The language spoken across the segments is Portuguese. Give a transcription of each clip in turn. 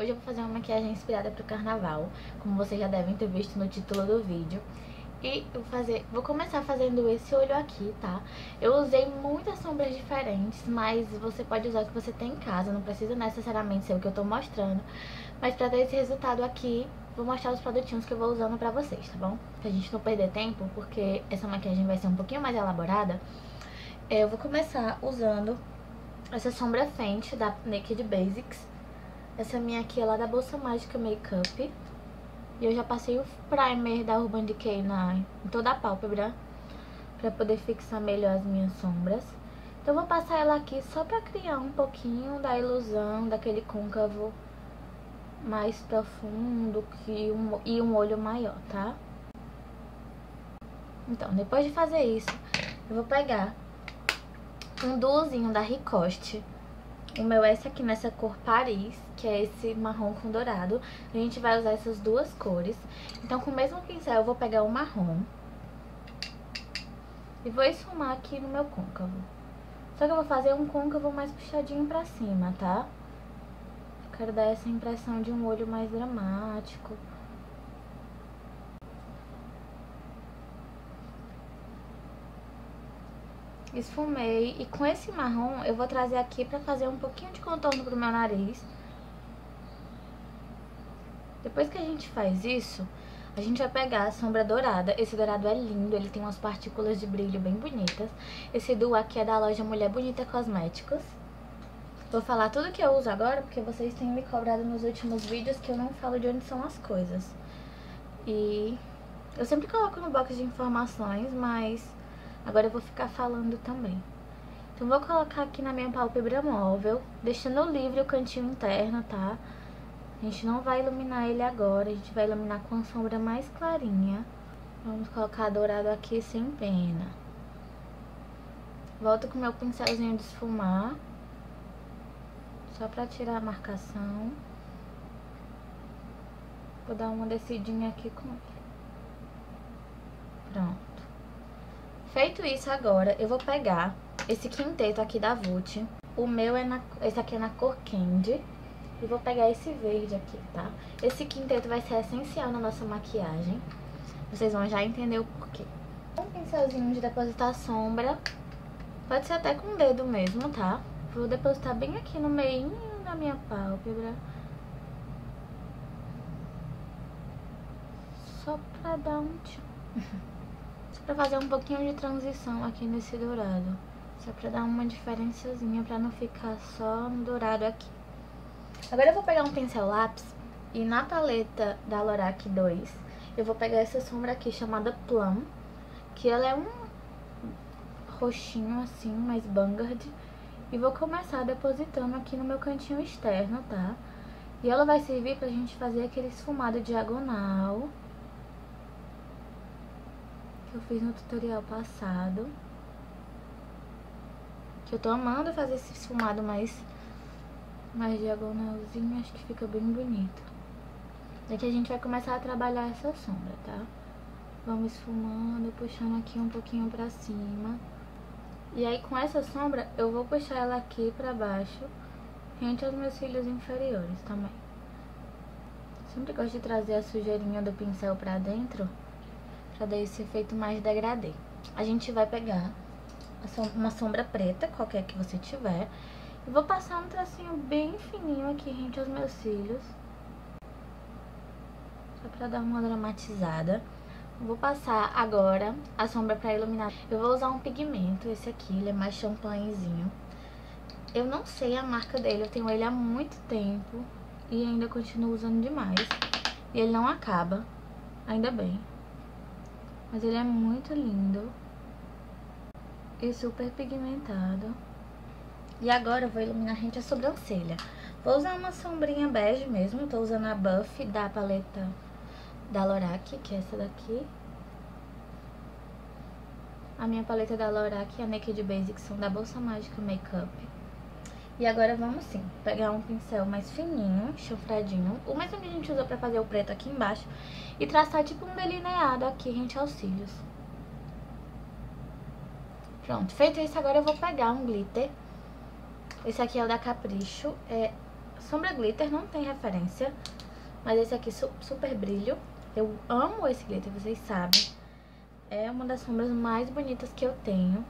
Hoje eu vou fazer uma maquiagem inspirada pro carnaval, como vocês já devem ter visto no título do vídeo. E eu vou começar fazendo esse olho aqui, tá? Eu usei muitas sombras diferentes, mas você pode usar o que você tem em casa, não precisa necessariamente ser o que eu tô mostrando. Mas pra ter esse resultado aqui, vou mostrar os produtinhos que eu vou usando pra vocês, tá bom? Pra gente não perder tempo, porque essa maquiagem vai ser um pouquinho mais elaborada. Eu vou começar usando essa sombra Fenty da Naked Basics. Essa minha aqui é lá da Bolsa Mágica Makeup. E eu já passei o primer da Urban Decay em toda a pálpebra, pra poder fixar melhor as minhas sombras. Então eu vou passar ela aqui só pra criar um pouquinho da ilusão daquele côncavo mais profundo e um olho maior, tá? Então, depois de fazer isso, eu vou pegar um duozinho da Ricoste. O meu é esse aqui nessa cor Paris, que é esse marrom com dourado. A gente vai usar essas duas cores. Então, com o mesmo pincel, eu vou pegar o marrom e vou esfumar aqui no meu côncavo. Só que eu vou fazer um côncavo mais puxadinho pra cima, tá? Eu quero dar essa impressão de um olho mais dramático. Esfumei, e com esse marrom eu vou trazer aqui pra fazer um pouquinho de contorno pro meu nariz. Depois que a gente faz isso, a gente vai pegar a sombra dourada. Esse dourado é lindo, ele tem umas partículas de brilho bem bonitas. Esse duo aqui é da loja Mulher Bonita Cosméticos. Vou falar tudo que eu uso agora, porque vocês têm me cobrado nos últimos vídeos que eu não falo de onde são as coisas. E eu sempre coloco no box de informações, mas agora eu vou ficar falando também. Então vou colocar aqui na minha pálpebra móvel, deixando livre o cantinho interno, tá? A gente não vai iluminar ele agora, a gente vai iluminar com a sombra mais clarinha. Vamos colocar dourado aqui sem pena. Volto com o meu pincelzinho de esfumar, só pra tirar a marcação. Vou dar uma descidinha aqui com ele. Pronto. Feito isso agora, eu vou pegar esse quinteto aqui da Vult. O meu é esse aqui é na cor Candy. E vou pegar esse verde aqui, tá? Esse quinteto vai ser essencial na nossa maquiagem. Vocês vão já entender o porquê. Um pincelzinho de depositar sombra. Pode ser até com o dedo mesmo, tá? Vou depositar bem aqui no meinho da minha pálpebra. Só pra dar um tchau. Pra fazer um pouquinho de transição aqui nesse dourado, só pra dar uma diferençazinha, pra não ficar só no dourado aqui. Agora eu vou pegar um pincel lápis e na paleta da Lorac 2 eu vou pegar essa sombra aqui chamada Plum, que ela é um roxinho assim, mais Bangard, e vou começar depositando aqui no meu cantinho externo, tá? E ela vai servir pra gente fazer aquele esfumado diagonal que eu fiz no tutorial passado, que eu tô amando fazer esse esfumado mais diagonalzinho, acho que fica bem bonito. Daqui a gente vai começar a trabalhar essa sombra, tá? Vamos esfumando, puxando aqui um pouquinho pra cima. E aí com essa sombra eu vou puxar ela aqui pra baixo, rente aos meus cílios inferiores também. Sempre gosto de trazer a sujeirinha do pincel pra dentro, pra dar esse efeito mais degradê. A gente vai pegar uma sombra preta, qualquer que você tiver, e vou passar um tracinho bem fininho aqui rente aos meus cílios, só pra dar uma dramatizada. Vou passar agora a sombra pra iluminar. Eu vou usar um pigmento, esse aqui, ele é mais champanhezinho. Eu não sei a marca dele, eu tenho ele há muito tempo e ainda continuo usando demais. E ele não acaba, ainda bem. Mas ele é muito lindo e super pigmentado. E agora eu vou iluminar rente a sobrancelha. Vou usar uma sombrinha bege mesmo. Tô usando a Buff da paleta da Lorac, que é essa daqui. A minha paleta da Lorac e a Naked Basics são da Bolsa Mágica Makeup. E agora vamos sim pegar um pincel mais fininho, chanfradinho, o mesmo que a gente usou pra fazer o preto aqui embaixo, e traçar tipo um delineado aqui rente aos cílios. Pronto, feito isso agora eu vou pegar um glitter. Esse aqui é o da Capricho, é Sombra glitter, não tem referência, mas esse aqui super brilho. Eu amo esse glitter, vocês sabem. É uma das sombras mais bonitas que eu tenho.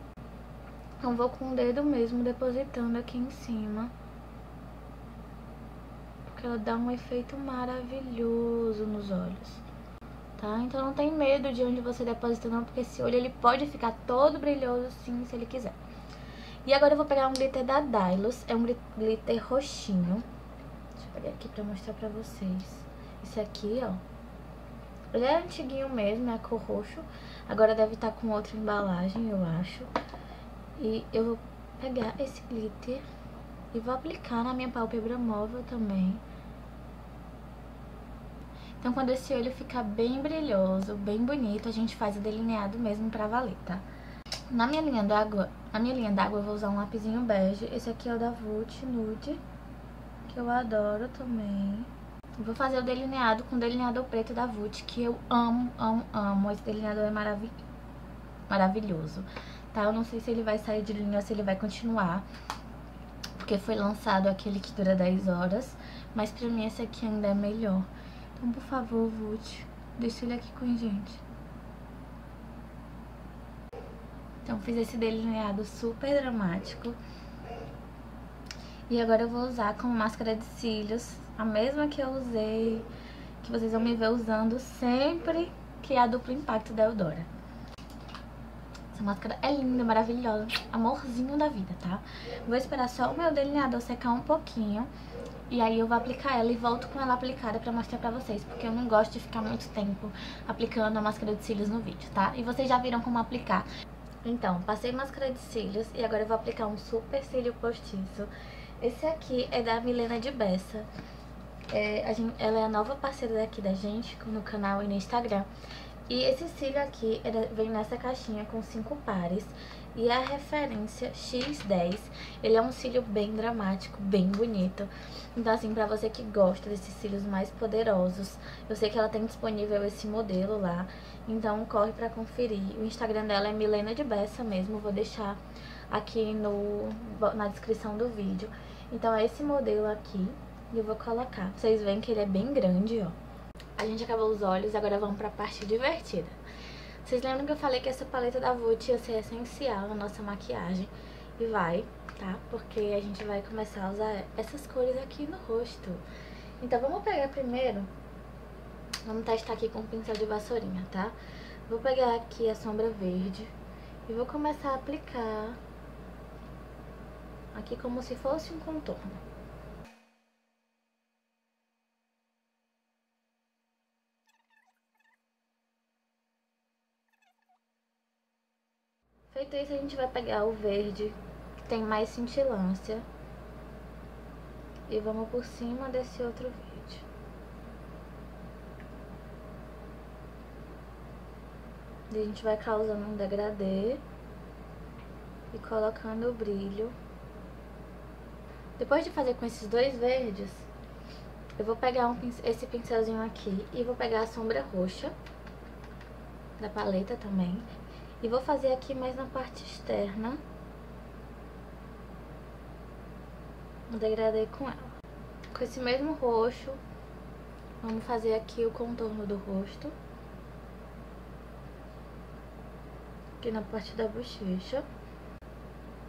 Então vou com o dedo mesmo depositando aqui em cima, porque ela dá um efeito maravilhoso nos olhos, tá? Então não tem medo de onde você deposita não, porque esse olho ele pode ficar todo brilhoso sim, se ele quiser. E agora eu vou pegar um glitter da Dylos, é um glitter roxinho. Deixa eu pegar aqui pra mostrar pra vocês. Esse aqui, ó, ele é antiguinho mesmo, é a cor roxo. Agora deve estar com outra embalagem, eu acho. E eu vou pegar esse glitter e vou aplicar na minha pálpebra móvel também. Então quando esse olho ficar bem brilhoso, bem bonito, a gente faz o delineado mesmo pra valer, tá? Na minha linha d'água eu vou usar um lapisinho bege. Esse aqui é o da Vult Nude, que eu adoro também. Vou fazer o delineado com o delineador preto da Vult, que eu amo, amo, amo. Esse delineador é maravilhoso, tá? Eu não sei se ele vai sair de linha ou se ele vai continuar, porque foi lançado aquele que dura 10 horas, mas pra mim esse aqui ainda é melhor. Então, por favor, Vult, deixa ele aqui com a gente. Então, fiz esse delineado super dramático. E agora eu vou usar como máscara de cílios, a mesma que eu usei, que vocês vão me ver usando sempre, que é a duplo impacto da Eudora. Essa máscara é linda, maravilhosa, amorzinho da vida, tá? Vou esperar só o meu delineador secar um pouquinho, e aí eu vou aplicar ela e volto com ela aplicada pra mostrar pra vocês, porque eu não gosto de ficar muito tempo aplicando a máscara de cílios no vídeo, tá? E vocês já viram como aplicar. Então, passei máscara de cílios e agora eu vou aplicar um super cílio postiço. Esse aqui é da Milena de Bessa. Ela é a nova parceira aqui da gente, no canal e no Instagram. E esse cílio aqui vem nessa caixinha com 5 pares. E é a referência X10. Ele é um cílio bem dramático, bem bonito. Então assim, pra você que gosta desses cílios mais poderosos, eu sei que ela tem disponível esse modelo lá. Então corre pra conferir. O Instagram dela é Milena de Bessa mesmo, vou deixar aqui na descrição do vídeo. Então é esse modelo aqui e eu vou colocar. Vocês veem que ele é bem grande, ó. A gente acabou os olhos, agora vamos pra parte divertida. Vocês lembram que eu falei que essa paleta da Vult ia ser essencial na nossa maquiagem? E vai, tá? Porque a gente vai começar a usar essas cores aqui no rosto. Então vamos pegar primeiro, vamos testar aqui com um pincel de vassourinha, tá? Vou pegar aqui a sombra verde e vou começar a aplicar aqui como se fosse um contorno. Feito isso, a gente vai pegar o verde, que tem mais cintilância, e vamos por cima desse outro verde. E a gente vai causando um degradê e colocando o brilho. Depois de fazer com esses dois verdes, eu vou pegar esse pincelzinho aqui e vou pegar a sombra roxa da paleta também. E vou fazer aqui mais na parte externa um degradê com ela. Com esse mesmo roxo, vamos fazer aqui o contorno do rosto. Aqui na parte da bochecha.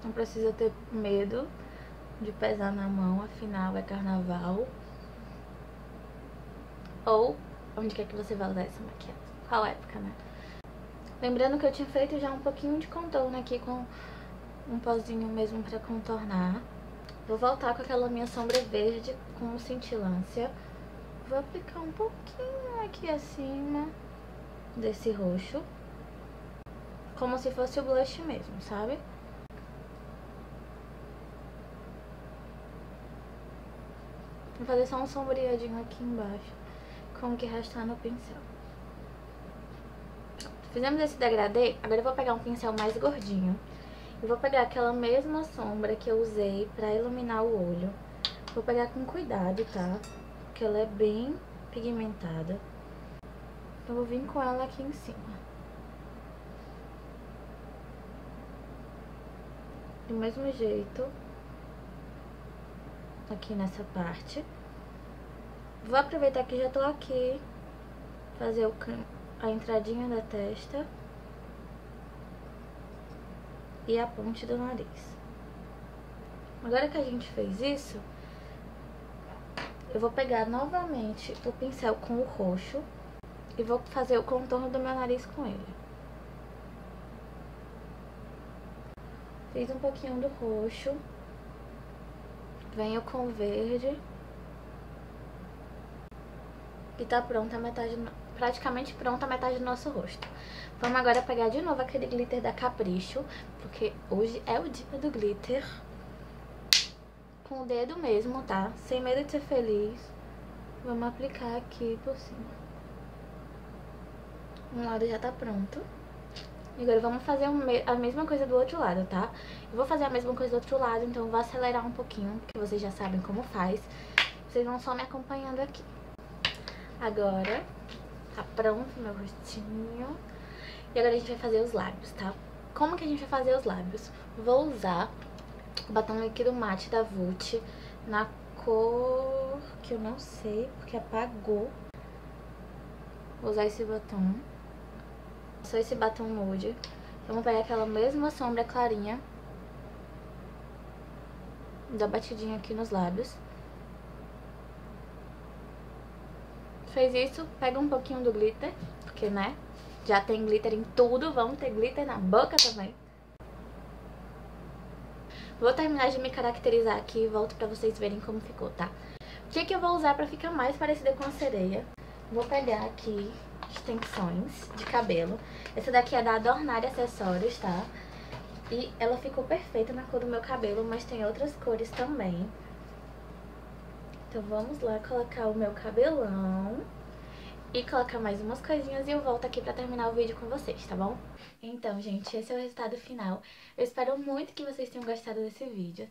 Não precisa ter medo de pesar na mão, afinal é carnaval. Ou onde quer que você vá usar essa maquiagem, qual época, né? Lembrando que eu tinha feito já um pouquinho de contorno aqui com um pozinho mesmo pra contornar. Vou voltar com aquela minha sombra verde com cintilância. Vou aplicar um pouquinho aqui acima desse roxo, como se fosse o blush mesmo, sabe? Vou fazer só um sombreadinho aqui embaixo, com o que restar no pincel. Pronto, fizemos esse degradê, agora eu vou pegar um pincel mais gordinho. E vou pegar aquela mesma sombra que eu usei pra iluminar o olho. Vou pegar com cuidado, tá? Porque ela é bem pigmentada. Eu vou vir com ela aqui em cima. Do mesmo jeito, aqui nessa parte. Vou aproveitar que já tô aqui, fazer a entradinha da testa e a ponte do nariz. Agora que a gente fez isso, eu vou pegar novamente o pincel com o roxo e vou fazer o contorno do meu nariz com ele. Fiz um pouquinho do roxo, venho com o verde e tá pronta a metade, praticamente pronta a metade do nosso rosto. Vamos agora pegar de novo aquele glitter da Capricho, porque hoje é o dia do glitter. Com o dedo mesmo, tá? Sem medo de ser feliz. Vamos aplicar aqui por cima. Um lado já tá pronto. E agora vamos fazer a mesma coisa do outro lado, tá? Eu vou fazer a mesma coisa do outro lado, então eu vou acelerar um pouquinho, porque vocês já sabem como faz. Vocês vão só me acompanhando aqui. Agora tá pronto meu rostinho. E agora a gente vai fazer os lábios, tá? Como que a gente vai fazer os lábios? Vou usar o batom líquido mate da Vult na cor que eu não sei, porque apagou. Vou usar esse batom. Só esse batom nude. Vamos pegar aquela mesma sombra clarinha. Dá batidinha aqui nos lábios. Fez isso, pega um pouquinho do glitter, porque, né, já tem glitter em tudo, vamos ter glitter na boca também. Vou terminar de me caracterizar aqui e volto pra vocês verem como ficou, tá? O que que eu vou usar pra ficar mais parecida com a sereia? Vou pegar aqui extensões de cabelo. Essa daqui é da Adornar de Acessórios, tá? E ela ficou perfeita na cor do meu cabelo, mas tem outras cores também. Então vamos lá colocar o meu cabelão e colocar mais umas coisinhas e eu volto aqui pra terminar o vídeo com vocês, tá bom? Então, gente, esse é o resultado final. Eu espero muito que vocês tenham gostado desse vídeo.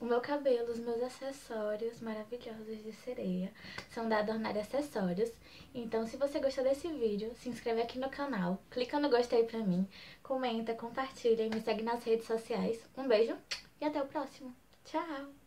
O meu cabelo, os meus acessórios maravilhosos de sereia são da Adornar Acessórios. Então, se você gostou desse vídeo, se inscreve aqui no canal, clica no gostei pra mim, comenta, compartilha e me segue nas redes sociais. Um beijo e até o próximo. Tchau!